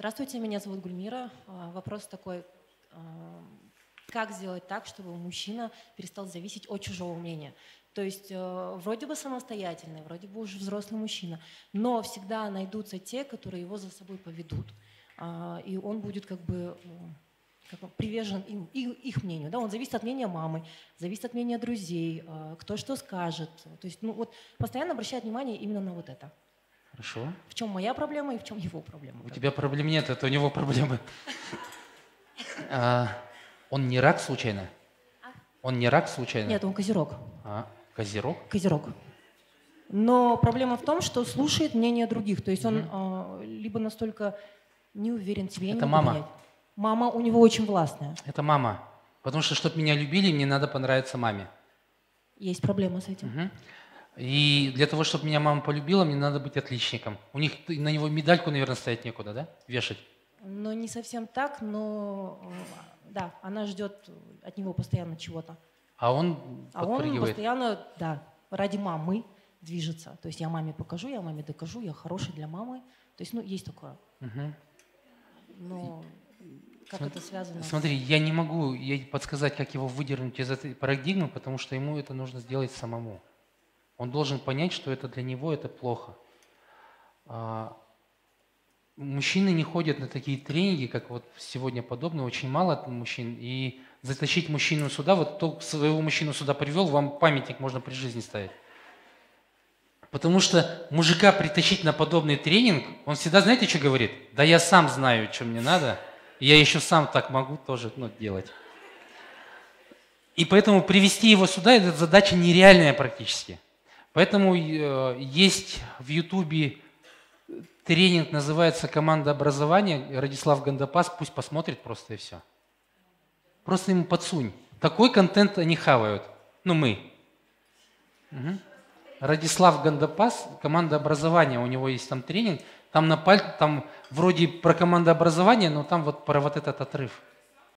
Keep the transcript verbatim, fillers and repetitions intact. Здравствуйте, меня зовут Гульмира. Вопрос такой, как сделать так, чтобы мужчина перестал зависеть от чужого мнения? То есть вроде бы самостоятельный, вроде бы уже взрослый мужчина, но всегда найдутся те, которые его за собой поведут, и он будет как бы... привержен им, их мнению. Да? Он зависит от мнения мамы, зависит от мнения друзей, кто что скажет. То есть ну, вот, постоянно обращает внимание именно на вот это. Хорошо. В чем моя проблема и в чем его проблема? У как? тебя проблем нет, это у него проблемы. Он не рак случайно? Он не рак случайно? Нет, он козерог. Козерог? Козерог. Но проблема в том, что слушает мнение других. То есть он либо настолько не уверен в себе. Это мама. Мама у него очень властная. Это мама. Потому что, чтобы меня любили, мне надо понравиться маме. Есть проблема с этим. Угу. И для того, чтобы меня мама полюбила, мне надо быть отличником. У них на него медальку, наверное, ставить некуда, да? Вешать. Но не совсем так, но да, она ждет от него постоянно чего-то. А он подпрыгивает. А он постоянно, да, ради мамы движется. То есть я маме покажу, я маме докажу, я хороший для мамы. То есть, ну, есть такое. Угу. Но... Как смотри, это связано? Смотри, я не могу ей подсказать, как его выдернуть из этой парадигмы, потому что ему это нужно сделать самому. Он должен понять, что это для него это плохо. А, мужчины не ходят на такие тренинги, как вот сегодня подобное, очень мало мужчин. И затащить мужчину сюда, вот кто своего мужчину сюда привел, вам памятник можно при жизни ставить. Потому что мужика притащить на подобный тренинг, он всегда, знаете, что говорит? Да я сам знаю, что мне надо. Я еще сам так могу тоже ну, делать. И поэтому привести его сюда, это задача нереальная практически. Поэтому э, есть в Ютубе тренинг, называется «Команда образования», Радислав Гандапас, пусть посмотрит просто и все. Просто ему подсунь. Такой контент они хавают. Ну мы. Угу. Радислав Гандапас, «Команда образования», у него есть там тренинг. Там на пальце, там вроде про командообразование, но там вот про вот этот отрыв.